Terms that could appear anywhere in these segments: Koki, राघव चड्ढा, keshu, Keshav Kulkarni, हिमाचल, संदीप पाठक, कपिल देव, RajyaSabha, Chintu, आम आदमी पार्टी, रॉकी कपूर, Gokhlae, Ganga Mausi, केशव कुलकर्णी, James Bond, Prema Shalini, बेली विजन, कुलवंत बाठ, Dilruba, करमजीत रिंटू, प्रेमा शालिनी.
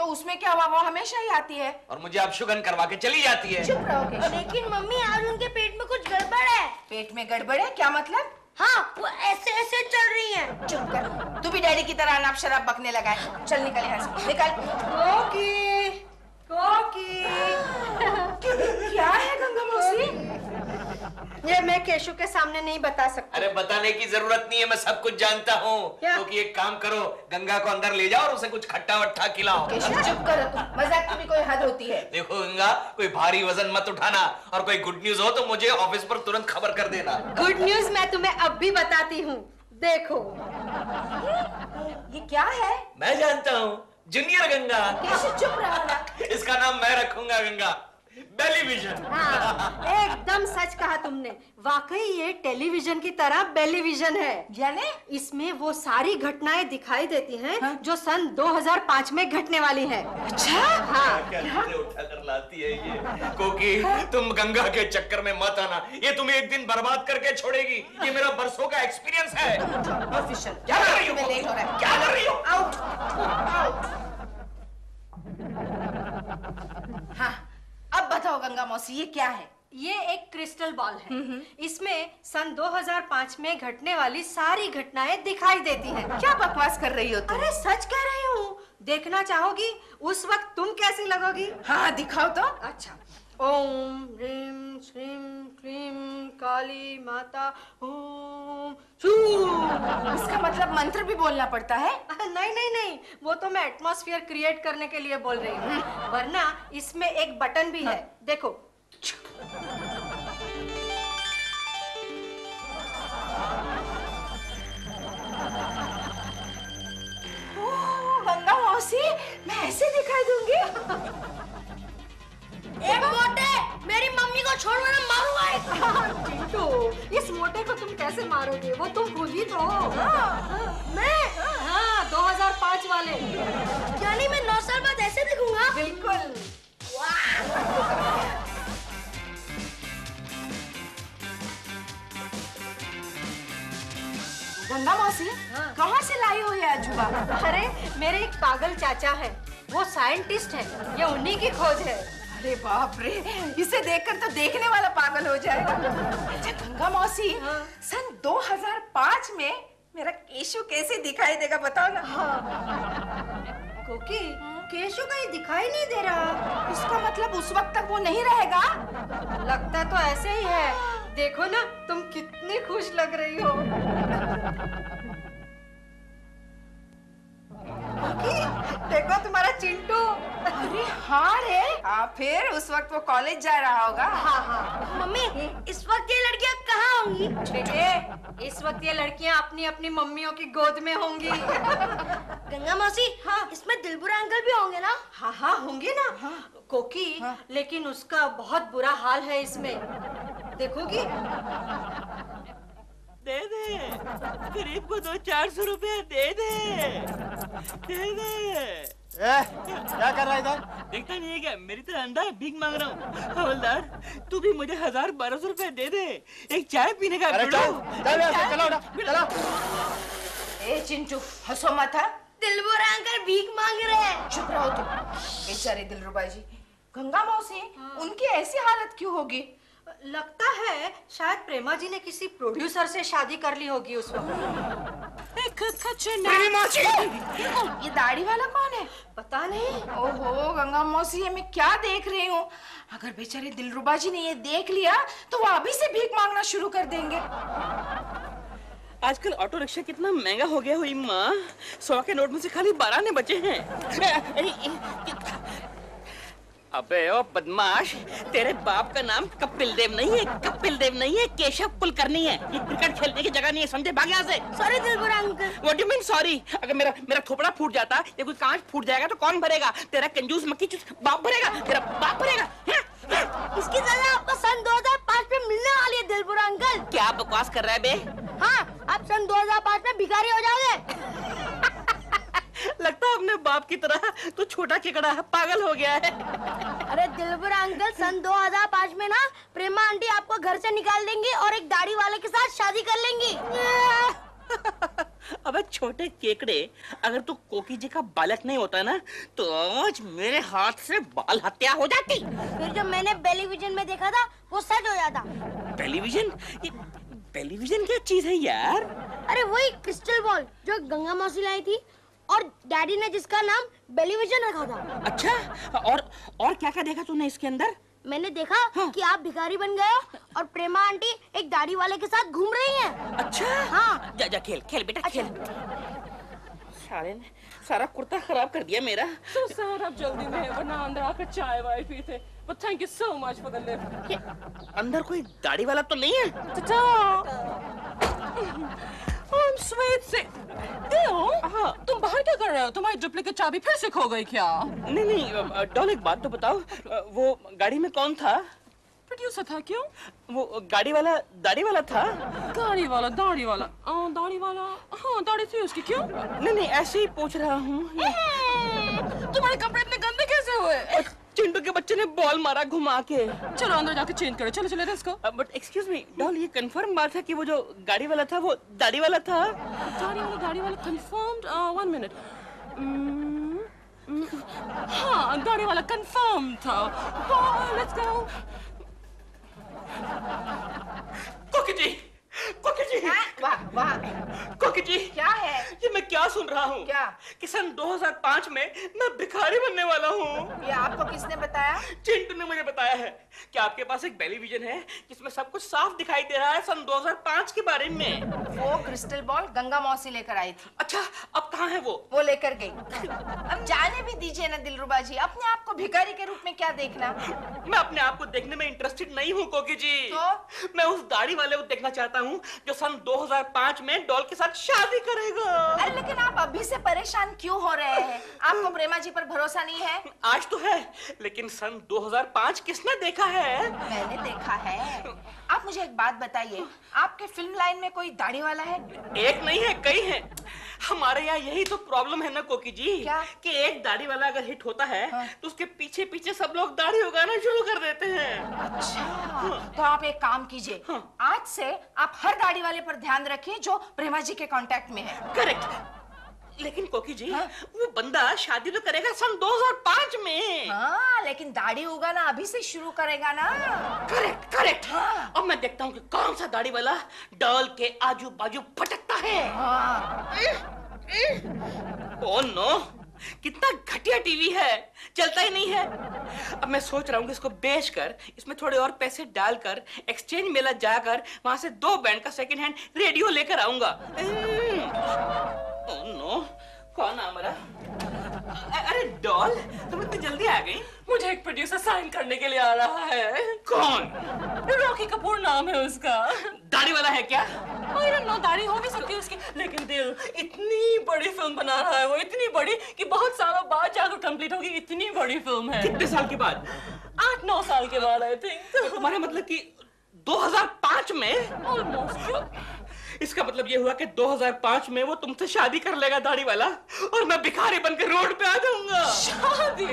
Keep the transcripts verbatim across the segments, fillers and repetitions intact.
तो उसमें क्या हुआ, वो हमेशा ही आती है और मुझे अब शुगन करवा के चली जाती है। चुप रहो केशव। लेकिन मम्मी आज उनके पेट में कुछ गड़बड़ है। पेट में गड़बड़ है क्या मतलब? हाँ, वो ऐसे ऐसे चल रही है। चुप कर, तू भी डैडी की तरह नाप शराब बकने लगा है। चल निकल यहाँ से, निकल। कोकी, कोकी। क्या है गंगा मौसी? ये मैं केशव के सामने नहीं बता सकती। अरे बताने की जरूरत नहीं है, मैं सब कुछ जानता हूँ। क्योंकि एक काम करो, गंगा को अंदर ले जाओ और उसे कुछ खट्टा वट्टा खिलाओ। केशव चुप करो तुम, मजाक की भी कोई हद होती है। देखो गंगा, कोई भारी वजन मत उठाना और कोई गुड न्यूज हो तो मुझे ऑफिस पर तुरंत खबर कर देना। गुड न्यूज मैं तुम्हें अब भी बताती हूँ, देखो। ये क्या है? मैं जानता हूँ, जूनियर गंगा। केशव चुप रहो, इसका नाम मैं रखूंगा गंगा, बेली विजन। हाँ, एकदम सच कहा तुमने, वाकई ये टेलीविजन की तरह बेली विजन है। यानी इसमें वो सारी घटनाएं दिखाई देती हैं हाँ? जो सन दो हज़ार पाँच में घटने वाली हैं। अच्छा हाँ, क्या चीजें उठा कर लाती है ये कोकी। हाँ? तुम गंगा के चक्कर में मत आना, ये तुम्हें एक दिन बर्बाद करके छोड़ेगी। ये मेरा बरसों का एक्सपीरियंस है। क्या कर रही हो, क्या कर रही हो? आउट। हाँ अब बताओ गंगा मौसी, ये क्या है? ये एक क्रिस्टल बॉल है, इसमें सन दो हज़ार पाँच में घटने वाली सारी घटनाएं दिखाई देती हैं। क्या बकवास कर रही हो तुम? अरे सच कह रही हूँ, देखना चाहोगी? उस वक्त तुम कैसी लगोगी? हाँ दिखाओ तो। अच्छा, ओम ह्रीम श्रीम क्लीम काली माता ओम। इसका मतलब मंत्र भी बोलना पड़ता है? नहीं नहीं नहीं, वो तो मैं एटमॉस्फेयर क्रिएट करने के लिए बोल रही हूँ, वरना इसमें एक बटन भी है, देखो। ओह गंगा मौसी, मैं ऐसे दिखाई दूंगी? एक मोटे, मेरी मम्मी को छोड़ वरना मारूंगा। चिंटू, इस मोटे को तुम कैसे मारोगे? वो तुम खुद ही तो हो। मैं? हाँ, दो हज़ार पाँच वाले। यानी मैं नौ साल बाद ऐसे दिखूंगा? बिल्कुल। वाह। गंगा मौसी, हाँ। कहाँ से लाई हो ये अजूबा? अरे मेरे एक पागल चाचा है, वो साइंटिस्ट है, ये उन्हीं की खोज है। अरे बाप रे, इसे देखकर तो देखने वाला पागल हो जाएगा। अच्छा गंगा मौसी, हाँ। सन दो हज़ार पाँच में मेरा केशव कैसे दिखाई देगा बताओ ना? हाँ। कोकी, हाँ। केशव कहीं दिखाई नहीं दे रहा। इसका मतलब उस वक्त तक वो नहीं रहेगा? लगता तो ऐसे ही है, देखो ना तुम कितनी खुश लग रही हो। कोकी, देखो तुम्हारा चिंटू। अरे हाँ रे, आ, फिर उस वक्त वो कॉलेज जा रहा होगा। हाँ हाँ। मम्मी, इस वक्त ये लड़कियाँ कहाँ होंगी? बेटे, इस वक्त ये लड़कियाँ अपनी अपनी मम्मियों की गोद में होंगी। गंगा मौसी, हाँ इसमें दिलरुबा अंकल भी होंगे ना? हाँ हाँ होंगे ना। हाँ। कोकी, हाँ। लेकिन उसका बहुत बुरा हाल है, इसमें देखोगी? दे दे, गरीब को दो चार सौ रुपया दे दे, दे दे। ए, क्या कर रहा है इधर? देखता नहीं है क्या, मेरी तरह अंधा है, भीख मांग रहा हूँ। हवलदार, तू भी मुझे हजार बारह सौ रुपए दे दे, एक चाय पीने का। अरे चल, चल चलो चलो। ए चिंटू, हंसो मत। दिलरुबा अंकल भीख मांग रहे हैं। चुप रहो तुम। बेचारे दिलरुबा जी। गंगा मौसी, उनकी ऐसी हालत क्यों होगी? लगता है शायद प्रेमा जी ने किसी प्रोड्यूसर से शादी कर ली होगी उस वक्त। प्रेमा जी, ये दाढ़ी वाला कौन है? पता नहीं। ओहो गंगा मौसी, ये मैं क्या देख रही हूँ? अगर बेचारे दिलरुबा जी ने ये देख लिया तो वो अभी से भीख मांगना शुरू कर देंगे। आजकल ऑटो रिक्शा कितना महंगा हो गया हुई माँ, सौ के नोट में से खाली बारह ने बचे हैं। अबे ओ बदमाश, तेरे बाप का नाम कपिल देव नहीं है, कपिल देव नहीं है, केशव कुलकर्णी है। ये क्रिकेट खेलने की जगह नहीं है, समझे? भाग यहाँ से। Sorry Dilruba uncle. What do you mean sorry? अगर मेरा मेरा थोपड़ा फूट जाता या कुछ कांच फूट जाएगा तो कौन भरेगा? तेरा कंजूस मक्खी चूस बाप भरेगा, तेरा बाप भरेगा। है? है? इसकी सजा आपको सन दो हज़ार पाँच में मिलने वाली है दिलरुबा अंकल। क्या बकवास कर रहा है बे? हाँ, आप सन दो हज़ार पाँच में भिखारी हो जाओगे। लगता है अपने बाप की तरह तो छोटा चिकड़ा पागल हो गया है। अरे दिलरुबा अंकल, सन दो हज़ार पाँच में ना प्रेमा आंटी आपको घर से निकाल देंगी और एक दाढ़ी वाले के साथ शादी कर लेंगी। अबे छोटे केकड़े, अगर तू कोकी जी का बालक नहीं होता ना तो आज मेरे हाथ से बाल हत्या हो जाती। फिर जो मैंने बेली विजन में देखा था वो सच हो जाता। बेली विजन? ये बेली विजन क्या चीज है यार? अरे वही क्रिस्टल बॉल जो गंगा मौसी लाई थी और डैडी ने जिसका नाम बेली विजन रखा था। अच्छा, और और क्या क्या देखा तूने इसके अंदर? मैंने देखा हाँ। कि आप भिखारी बन गए हो और प्रेमा आंटी एक दाढ़ी वाले के साथ घूम रही हैं। अच्छा हाँ, जा जा खेल खेल बेटा। अच्छा। खेल। सारे ने सारा कुर्ता खराब कर दिया मेरा। तो सर आप जल्दी में वरना अंदर आकर चाय वाय पीते। But thank you so much for the lift. अंदर कोई दाढ़ी वाला तो नहीं है? चाचा से हाँ। तुम बाहर क्या कर रहे हो? तुम्हारी डुप्लीकेट चाबी फिर से खो गई क्या? नहीं नहीं डॉल, एक बात तो बताओ, वो गाड़ी में कौन था? प्रोड्यूसर था। क्यों? वो गाड़ी वाला दाढ़ी वाला था। गाड़ी वाला दाढ़ी वाला दाढ़ी वाला हाँ दाढ़ी थी उसकी। क्यों? नहीं नहीं ऐसे ही पूछ रहा हूँ। तुम्हारे कपड़े इतने गंदे कैसे हुए? चिंटू के बच्चे ने बॉल मारा घुमा के। चलो अंदर जाके चेंज करो। चलो चलो इसको। बट एक्सक्यूज मी डॉल, ये कंफर्म बात है कि वो जो गाड़ी वाला था वो दाढ़ी वाला था? दाढ़ी वाला दाढ़ी वाला कंफर्म्ड। One minute. हाँ दाढ़ी वाला कंफर्म था। Let's go. कोकी जी, कोकी जी, वाह वाह। कोकी जी क्या है ये? मैं क्या सुन रहा हूँ? क्या? कि सन दो हज़ार पाँच में मैं भिखारी बनने वाला हूँ। ये आपको किसने बताया? चिंटू ने मुझे बताया है कि आपके पास एक बेली विजन है जिसमें सब कुछ साफ दिखाई दे रहा है सन दो हज़ार पाँच के बारे में। वो क्रिस्टल बॉल गंगा मौसी लेकर आई थी। अच्छा अब कहाँ है वो? वो लेकर गई। अब जाने भी दीजिए ना दिलरुबा जी, अपने आप को भिखारी के रूप में क्या देखना। मैं अपने आप को देखने में इंटरेस्टेड नहीं हूँ कोकी जी। मैं उस दाढ़ी वाले को देखना चाहता हूँ जो सन दो हज़ार पाँच में डॉल के साथ शादी करेगा। अरे लेकिन आप अभी से परेशान क्यों हो रहे हैं? आपको प्रेमा जी पर भरोसा नहीं है? आज तो है, लेकिन सन दो हज़ार पाँच किसने देखा है? मैंने देखा है। आप मुझे एक बात बताइए, आपके फिल्म लाइन में कोई दाढ़ी वाला है? एक नहीं है, कई हैं। हमारे यहाँ यही तो प्रॉब्लम है ना कोकी जी। क्या? कि एक दाढ़ी वाला अगर हिट होता है हाँ? तो उसके पीछे पीछे सब लोग दाढ़ी उगाना शुरू कर देते हैं। अच्छा हाँ। तो आप एक काम कीजिए हाँ? आज से आप हर दाढ़ी वाले पर ध्यान रखिए जो प्रेमा जी के कांटेक्ट में है। करेक्ट। लेकिन कोकी जी हाँ? वो बंदा शादी तो करेगा सन दो हज़ार पाँच में हाँ, लेकिन दाढ़ी उगाना अभी से शुरू करेगा ना। करेक्ट करेक्ट हाँ। अब मैं देखता हूँ कि कौन सा दाढ़ी वाला डॉल के आजू बाजू फटकता है हाँ। ए, ए, ओ नो, कितना घटिया टीवी है, चलता ही नहीं है। अब मैं सोच रहा हूँ कि इसको बेचकर इसमें थोड़े और पैसे डालकर एक्सचेंज मेला जाकर वहां से दो बैंड का सेकंड हैंड रेडियो लेकर आऊंगा। ओह नो, कौन आ मरा? अरे डॉल, तुम इतनी जल्दी आ गई? मुझे एक प्रोड्यूसर साइन करने के लिए आ रहा है। कौन? रॉकी कपूर नाम है उसका। दाढ़ी वाला है क्या? आई डोंट नो, दाढ़ी हो भी सकती है उसकी, लेकिन दिल इतनी बड़ी फिल्म बना रहा है वो, इतनी बड़ी कि बहुत सालों बाद जाकर कंप्लीट होगी। इतनी बड़ी फिल्म है। कितने साल के बाद? आठ नौ साल के बाद आई थिंक। तुम्हारा मतलब कि दो हज़ार पाँच में? ऑलमोस्ट। इसका मतलब ये हुआ कि दो हज़ार पाँच में वो तुमसे शादी कर लेगा दाढ़ी वाला, और मैं भिखारी बनकर रोड पे आ जाऊंगा। शादी?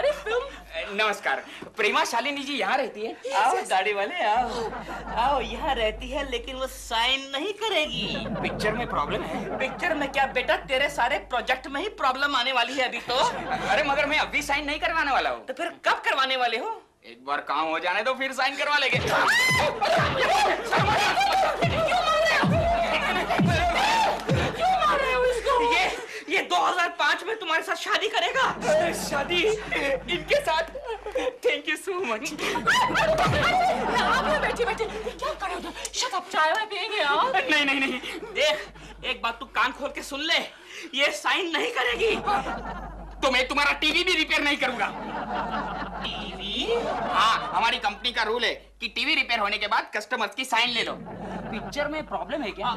अरे फिल्म। नमस्कार, प्रेमा शालिनी जी यहाँ रहती है? आओ दाढ़ी वाले आओ आओ। यहाँ रहती है लेकिन वो साइन नहीं करेगी। पिक्चर में प्रॉब्लम है? पिक्चर में क्या बेटा, तेरे सारे प्रोजेक्ट में ही प्रॉब्लम आने वाली है अभी तो। अरे मगर मैं अभी साइन नहीं करवाने वाला हूँ। तो फिर कब करवाने वाले हो? एक बार काम हो जाने तो फिर साइन करवा लेंगे। ये दो हज़ार पाँच में तुम्हारे साथ शादी करेगा? शादी इनके साथ? Thank you so much. बैठे बैठे क्या करोगे? शट अप, चाय वाय पिएंगे आप? नहीं नहीं नहीं, देख एक बात तू कान खोल के सुन ले, ये साइन नहीं करेगी तो मैं तुम्हारा टीवी भी रिपेयर नहीं करूंगा। टीवी? हाँ, हमारी कंपनी का रूल है कि टीवी रिपेयर होने के बाद कस्टमर्स की साइन ले लो। पिक्चर में प्रॉब्लम है क्या?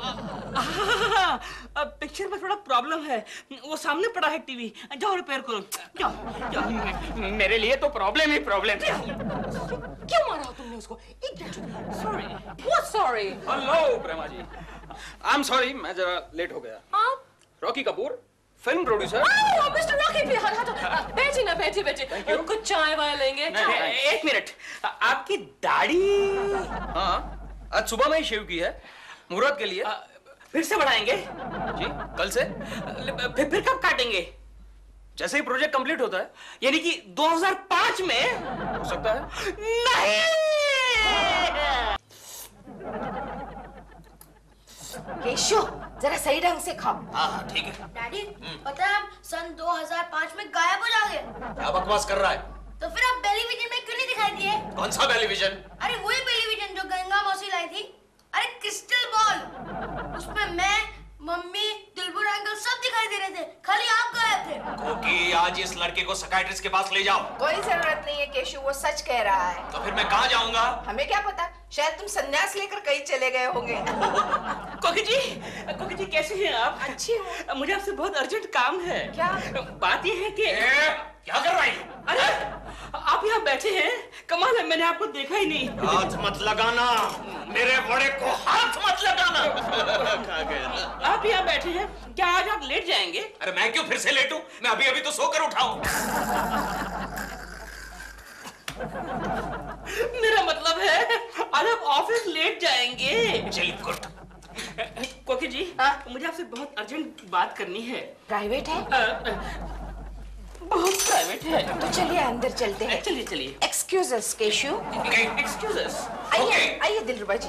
अब पिक्चर में थोड़ा प्रॉब्लम है, वो सामने पड़ा है टीवी, जाओ रिपेयर करो जाओ। मेरे लिए तो प्रॉब्लम ही प्रॉब्लम। क्यों मारा तुमने उसको? Sorry. What sorry? Hello Prema ji, I am sorry, मैं जरा लेट हो गया। आप रॉकी कपूर film producer? Oh mister Rocky, बैठिए ना बैठिए बैठिए, कुछ चाय वाय लेंगे। एक मिनट, आपकी दाढ़ी हाँ आज सुबह में ही शेव की है मुहूर्त के लिए। फिर से बढ़ाएंगे जी, कल से फिर फिर कब काटेंगे? जैसे ही प्रोजेक्ट कंप्लीट होता है, यानी कि दो हज़ार पाँच में हो सकता है। नहीं केशो, जरा सही ढंग से खाओ। हाँ ठीक है डैडी, पता है आप सन दो हज़ार पाँच में गायब हो जाओगे। क्या बकवास कर रहा है? तो फिर आप बेली विजन में क्यों नहीं दिखाई दिए? कौन सा बेली विजन? अरे वही बेली विजन जो गंगा मौसी लाई थी। अरे क्रिस्टल बॉल, उसमें मैं, मम्मी, दिलरुबा अंकल सब दिखाई दे रहे थे, खाली आप गायब थे। कोकी, आज इस लड़के को साइकियाट्रिस्ट के पास ले जाओ। कोई जरूरत नहीं है केशव, वो सच कह रहा है। तो फिर मैं कहाँ जाऊँगा? हमें क्या पता, शायद तुम संन्यास लेकर कहीं चले गए होंगे। कोकी जी, कोकी जी कैसे हैं आप? अच्छी हूँ। मुझे आपसे बहुत अर्जेंट काम है। क्या बात ये है कि क्या कर रही हो? अरे आप यहाँ बैठे हैं, कमाल है, मैंने आपको देखा ही नहीं। हाथ मत लगाना मेरे बड़े को, हाथ मत लगाना। आप यहाँ बैठे हैं, क्या आज आप लेट जाएंगे? अरे मैं क्यों फिर से लेटूं, मैं अभी अभी तो सोकर उठा हूं। मेरा मतलब है आज आप ऑफिस लेट जाएंगे। चलिए गुड। कोकी जी, मुझे आपसे बहुत अर्जेंट बात करनी है। प्राइवेट है, बहुत प्राइवेट है। तो चलिए अंदर चलते हैं। चलिए चलिए। एक्सक्यूजेस केशव। एक्सक्यूजेस। आइए आइए दिलरुबा जी।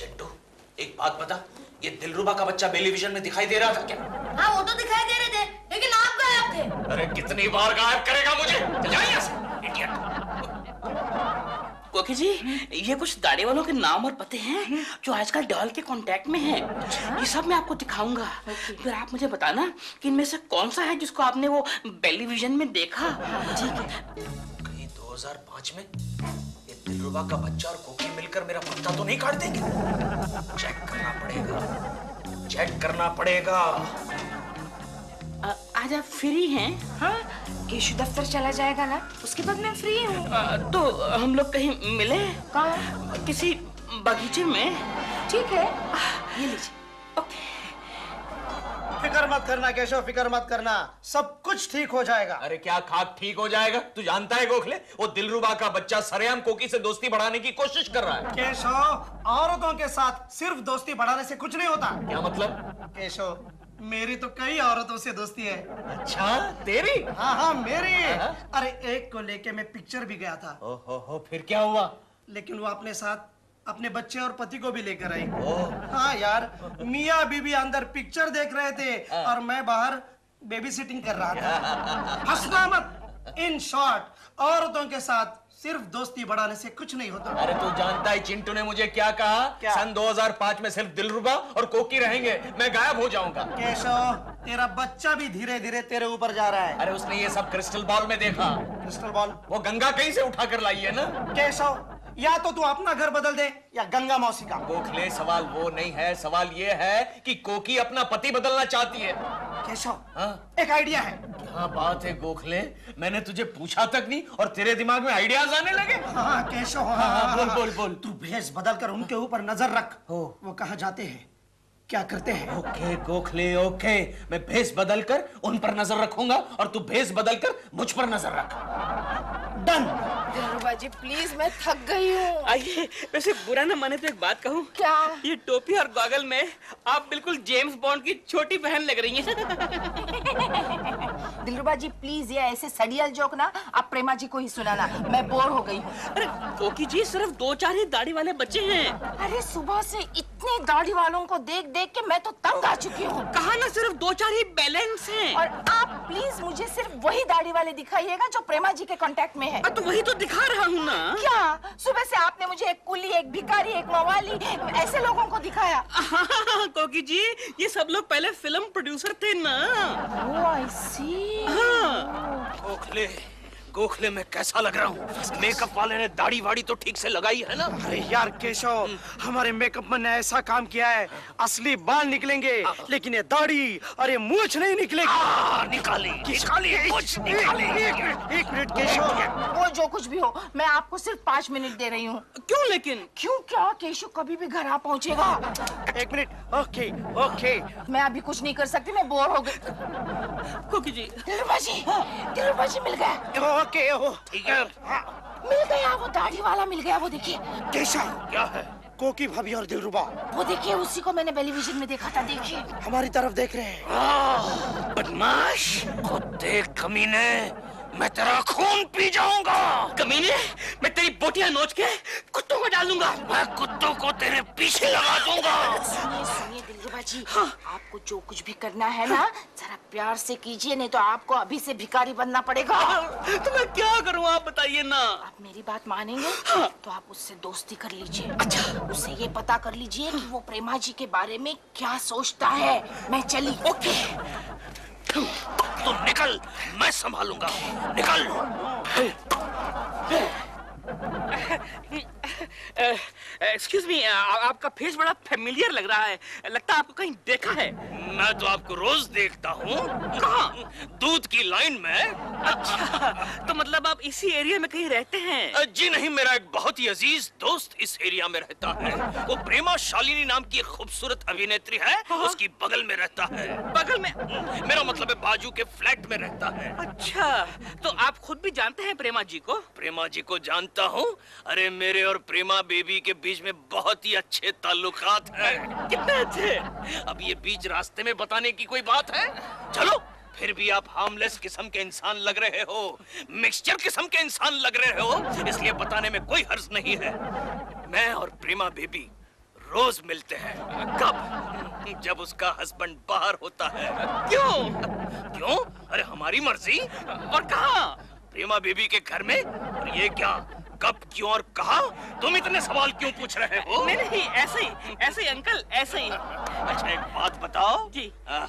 चिंटू, एक बात बता, ये दिलरुबा का बच्चा बेली विजन में दिखाई दे रहा था क्या? हाँ वो तो दिखाई दे रहे थे, लेकिन आप गायब थे। अरे कितनी बार गायब करेगा मुझे, जाइए यहाँ से इडियट। कोकी जी, ये कुछ दाढ़ी वालों के नाम और पते हैं जो आजकल डॉल के कांटेक्ट में हैं। ये सब मैं आपको दिखाऊंगा, फिर आप मुझे बताना कि इनमें से कौन सा है जिसको आपने वो बेली विजन में देखा। ठीक है। कहीं दो हज़ार पाँच में ये दिलरुबा का बच्चा और कोकी मिलकर मेरा पत्ता तो नहीं काट देंगे? चेक करना पड़ेगा, चेक करना पड़ेगा। आ, आज आप फ्री हैं? हाँ, केशव दफ्तर चला जाएगा ना, उसके बाद मैं फ्री हूँ। तो हम लोग कहीं मिले? कहाँ? किसी बगीचे में। ठीक है, ये लीजिए। ओके, फिकर मत करना केशव, फिकर मत करना, सब कुछ ठीक हो जाएगा। अरे क्या खाक ठीक हो जाएगा, तू जानता है गोखले, वो दिलरुबा का बच्चा सरेआम कोकी से दोस्ती बढ़ाने की कोशिश कर रहा है। केशव, औरतों के साथ सिर्फ दोस्ती बढ़ाने से कुछ नहीं होता। क्या मतलब? केशव, मेरी तो कई औरतों से दोस्ती है। अच्छा तेरी? हाँ हाँ मेरी। आहा? अरे एक को लेके मैं पिक्चर भी गया था। ओ हो हो, फिर क्या हुआ? लेकिन वो अपने साथ अपने बच्चे और पति को भी लेकर आई। हाँ यार, मियाँ बीबी अंदर पिक्चर देख रहे थे और मैं बाहर बेबी सिटिंग कर रहा था। हंसना मत। इन शॉर्ट, औरतों के साथ सिर्फ दोस्ती बढ़ाने से कुछ नहीं होता। अरे तू जानता है चिंटू ने मुझे क्या कहा? क्या? सन दो हज़ार पाँच में सिर्फ दिलरुबा और कोकी रहेंगे, मैं गायब हो जाऊंगा। केशव, तेरा बच्चा भी धीरे धीरे तेरे ऊपर जा रहा है। अरे उसने ये सब क्रिस्टल बॉल में देखा। Crystal ball? वो गंगा कहीं से उठा कर लाई है ना। केशव, या तो तू अपना घर बदल दे या गंगा मौसी का। गोखले, सवाल वो नहीं है, सवाल ये है कि कोकी अपना पति बदलना चाहती है। केशव, हाँ? एक आइडिया है। हाँ बात है गोखले, मैंने तुझे पूछा तक नहीं और तेरे दिमाग में आइडियाज आने लगे। हाँ केशव, हाँ, हाँ, हाँ, बोल बोल बोल। तू भेष बदल कर उनके ऊपर नजर रख, वो कहाँ जाते हैं, क्या करते हैं। ओके गोखले, ओके, मैं भेष बदल कर उन पर नजर रखूंगा और तू भेष बदल कर मुझ पर नजर रख। डन। दिलरुबा जी प्लीज, मैं थक गई हूँ। आइए, वैसे बुरा ना माने तो एक बात कहूँ। क्या? ये टोपी और गॉगल में आप बिल्कुल जेम्स बॉन्ड की छोटी बहन लग रही है। दिलरुबा जी प्लीज, ये ऐसे सड़ियल जोक ना आप प्रेमा जी को ही सुनाना, मैं बोर हो गई हूँ। अरे कोकी जी, सिर्फ दो चार ही दाढ़ी वाले बच्चे हैं। अरे सुबह से इतने दाढ़ी वालों को देख देख के मैं तो तंग आ चुकी हूँ। कहा ना सिर्फ दो चार ही बैलेंस हैं। और आप प्लीज मुझे सिर्फ वही दाढ़ी वाले दिखाइएगा जो प्रेमा जी के कॉन्टेक्ट में है। तो वही तो दिखा रहा हूँ ना। क्या? सुबह से आपने मुझे एक कुली, एक भिखारी, एक मवाली, ऐसे लोगों को दिखाया। कोकी जी, ये सब लोग पहले फिल्म प्रोड्यूसर थे ना। हाँ। गोखले, गोखले मैं कैसा लग रहा हूँ? मेकअप वाले ने दाढ़ी वाड़ी तो ठीक से लगाई है ना। अरे यार केशव, हमारे मेकअप मैन ने ऐसा काम किया है, असली बाल निकलेंगे लेकिन ये दाढ़ी, अरे मूछ नहीं निकलेगी। निकाली निकाली मूछ निकाली। एक मिनट एक मिनट केशव, वो जो कुछ भी हो, मैं आपको सिर्फ पाँच मिनट दे रही हूँ। क्यों लेकिन? क्यों क्या केशव कभी भी घर आ पहुँचेगा। एक मिनट। ओके ओके, मैं अभी कुछ नहीं कर सकती, मैं बोर हो गई। कोकी जी, दिलरुबा जी, दिलरुबा जी मिल गया। ओके हो ठीक है, मिल गया वो दाढ़ी वाला, मिल गया वो। देखिए केशव, क्या है? कोकी भाभी और दिलरुबा। वो देखिए, उसी को मैंने बेली विजन में देखा था। देखिए हमारी तरफ देख रहे हैं। बदमाश, खुद देख कमीने, मैं तेरा खून पी जाऊंगा। कमीने, मैं तेरी बोटियां नोच के कुत्तों को डाल दूंगा। मैं कुत्तों को तेरे पीछे लगा दूंगा। सुनिए सुनिए दिलरुबा जी, हाँ। आपको जो कुछ भी करना है ना, जरा प्यार से कीजिए, नहीं तो आपको अभी से भिखारी बनना पड़ेगा। तो मैं क्या करूँ, आप बताइए ना। आप मेरी बात मानेंगे, हाँ। तो आप उससे दोस्ती कर लीजिए। अच्छा, उससे ये पता कर लीजिए कि वो प्रेमा जी के बारे में क्या सोचता है। मैं चली। ओके, तू निकल, मैं संभालूंगा। निकल। एक्सक्यूज मी, आपका फेस बड़ा फेमिलियर लग रहा है, लगता है आपको कहीं देखा है। मैं तो आपको रोज देखता हूँ। कहाँ? दूध की लाइन में। अच्छा, तो मतलब आप इसी एरिया में कहीं रहते हैं? जी नहीं, मेरा एक बहुत ही अजीज दोस्त इस एरिया में रहता है। वो प्रेमा शालिनी नाम की एक खूबसूरत अभिनेत्री है, उसकी बगल में रहता है। बगल में? मेरा मतलब है बाजू के फ्लैट में रहता है। अच्छा, तो आप खुद भी जानते हैं प्रेमा जी को? प्रेमा जी को जानता हूँ। अरे, मेरे और प्रेमा बेबी के बीच में बहुत ही अच्छे ताल्लुकात हैं। कितने अच्छे! अब ये बीच रास्ते में बताने की कोई बात है? चलो, फिर भी आप हार्मलेस किस्म के इंसान लग रहे हो, मिक्सचर किस्म के इंसान लग रहे हो, इसलिए बताने में कोई हर्ज नहीं है। मैं और प्रेमा बेबी रोज मिलते हैं। कब? जब उसका हस्बैंड बाहर होता है। क्यों? क्यों? अरे हमारी मर्जी। और कहाँ? प्रेमा बेबी के घर में। और ये क्या, कब, क्यों और कहा? तुम इतने सवाल क्यों पूछ रहे हो? नहीं नहीं, ऐसे ही ऐसे ही अंकल, ऐसे ही। अच्छा, एक बात बताओ जी, आ,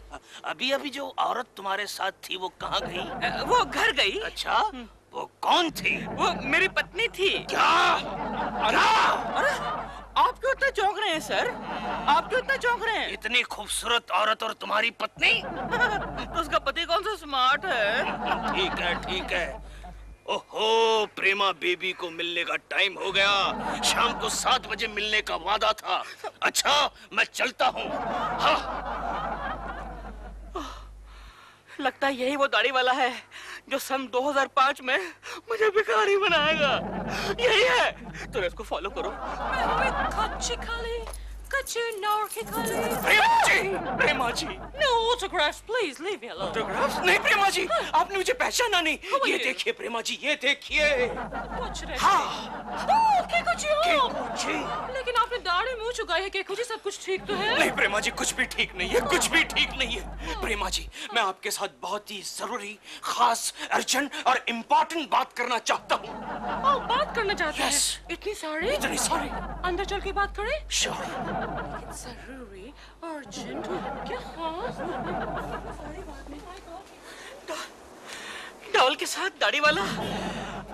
अभी अभी जो औरत तुम्हारे साथ थी, वो कहाँ गई? वो घर गई। अच्छा, वो कौन थी? वो मेरी पत्नी थी। क्या? अरे अरे, आप क्यों इतना चौंक रहे हैं सर? आप क्यों इतना चौंक रहे हैं? इतनी खूबसूरत औरत और तुम्हारी पत्नी? तो उसका पति कौन सा स्मार्ट है? ठीक है ठीक है। ओहो, प्रेमा बेबी को मिलने का टाइम हो गया। शाम को सात बजे मिलने का वादा था। अच्छा, मैं चलता हूँ। हाँ। लगता है यही वो दाढ़ी वाला है जो सन दो हज़ार पाँच में मुझे भिखारी बनाएगा। यही है, तो इसको फॉलो करो। प्रेमा जी, प्रेमा जी। No autographs, please leave me alone. Autographs? नहीं प्रेमा जी, आपने मुझे पहचाना नहीं। ये देखिए प्रेमा जी, ये देखिए। पूछ रहे? हाँ। केको जी, केको जी। लेकिन आपने दाढ़ी मूंछ उगाई है केको जी, सब कुछ ठीक तो है? नहीं प्रेमा जी, कुछ भी ठीक नहीं है, कुछ भी ठीक नहीं है। प्रेमा जी, मैं आपके साथ बहुत ही जरूरी, खास, अर्जेंट और इम्पोर्टेंट बात करना चाहता हूँ। बात करना चाहते हैं? इतनी सारी? इतनी सारी। अंदर चल के बात करें? श्योर। जरूरी, अर्जेंट, क्या खास? डॉल के साथ दाढ़ी वाला,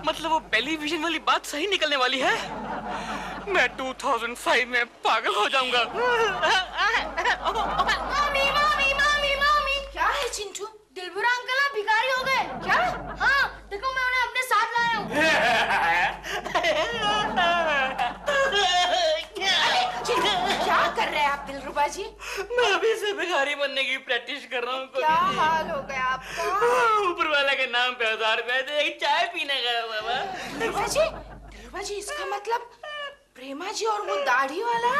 मतलब वो बेली विजन वाली बात सही निकलने वाली है। मैं दो हज़ार पाँच में पागल हो जाऊंगा। मामी मामी मामी मामी, क्या है चिंटू? दिलरुबा अंकल आप भिखारी हो गए क्या? हाँ देखो, मैं उन्हें अपने साथ ला रहा हूँ। क्या कर रहे हैं आप दिलरुबा जी? मैं अभी से भिखारी बनने की प्रैक्टिस कर रहा हूँ। क्या हाल हो गया आपका? ऊपर वाला के नाम पे हजार रुपए दे, एक चाय पीने गया बाबा। दिलरुबा जी, दिलरुबा जी, इसका मतलब प्रेमा जी और वो दाढ़ी वाला?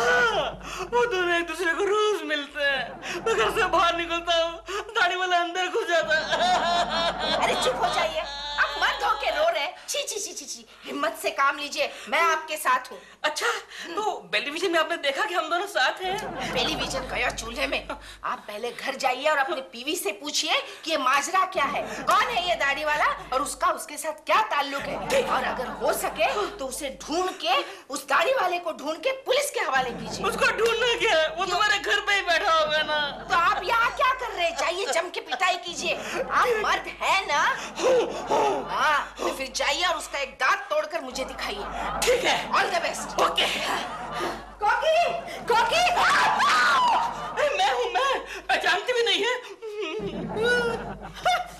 हाँ, वो दोनों एक दूसरे को रोज मिलते हैं। मैं घर से बाहर निकलता हूँ, दाढ़ी वाला अंदर घुस जाता। अरे चुप हो जाइए, आप मत धो के रो रहे। छी छी छी छी, हिम्मत से काम लीजिए, मैं आपके साथ हूँ। अच्छा, तो बेली विजन में आपने देखा कि हम दोनों साथ हैं? बेली विजन गया चूल्हे में। आप पहले घर जाइए और अपने पीवी से पूछिए कि ये माजरा क्या है, कौन है ये दाढ़ी वाला और उसका उसके साथ क्या ताल्लुक है। और अगर हो सके तो उसे ढूंढ के, उस दाढ़ी वाले को ढूंढ के पुलिस के हवाले कीजिए। उसको ढूंढना क्या है, वो तुम्हारे घर पे ही बैठा होगा ना। तो आप यहाँ क्या कर रहे? जाइए, जम के पिटाई कीजिए। आप मर्द है ना। हाँ, तो फिर जाइए और उसका एक दांत तोड़कर मुझे दिखाइए। ठीक है, all the best. Okay. Koki, Koki, मैं हूँ मैं, पहचानती भी नहीं है।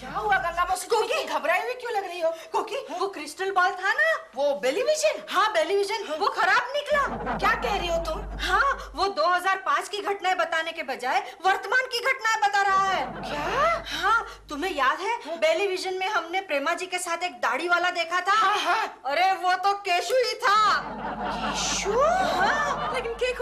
क्या हुआ गंगा मौसी, कोकी घबराई हुई क्यों लग रही हो? कोकी, वो क्रिस्टल बॉल था ना, वो बेली विजन। हाँ बेली विजन, वो खराब निकला। क्या कह रही हो तुम? हाँ, वो दो हज़ार पाँच की घटनाएं बताने के बजाय वर्तमान की घटनाएं बता रहा है। क्या? हाँ, तुम्हें याद है बेली विजन में हमने प्रेमा जी के साथ एक दाढ़ी वाला देखा था? हाँ, हाँ। अरे वो तो केशु ही था। केशु? हाँ।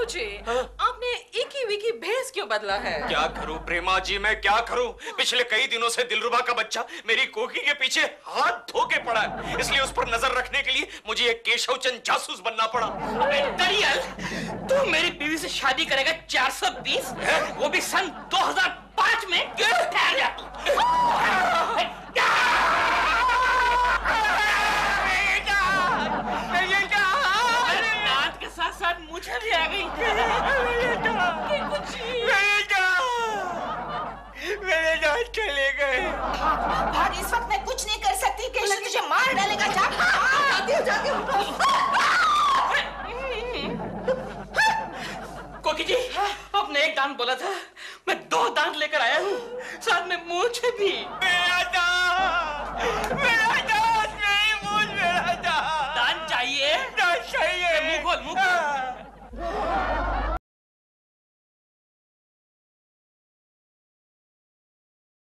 देखो जी, आपने एक ही वीकी भेस क्यों बदला है? क्या करूं प्रेमा जी, मैं क्या करूं? पिछले कई दिनों से दिलरुबा का बच्चा मेरी कोकी के पीछे हाथ धो के पड़ा है, इसलिए उस पर नजर रखने के लिए मुझे एक केशवचंद जासूस बनना पड़ा। अबे दरियल, तू मेरी बीवी से शादी करेगा चार सौ बीस, वो भी सन दो हजार पाँच में। ठहर जा तू। साथ मुझे भी आ गई। मेरे दांत चले गए। भाग, इस वक्त मैं कुछ नहीं कर सकती, केशव तुझे मार डालेगा। जा, जाती हूँ, जाती हूँ। कोकी जी, आपने एक दांत बोला था, मैं दो दांत लेकर आया हूँ, साथ में मूंछ भी। मेरा दांत, मेरा दांत, मेरी मूंछ, मेरा दांत। दांत चाहिए? दांत चाहिए। मुंह खोल, मुंह।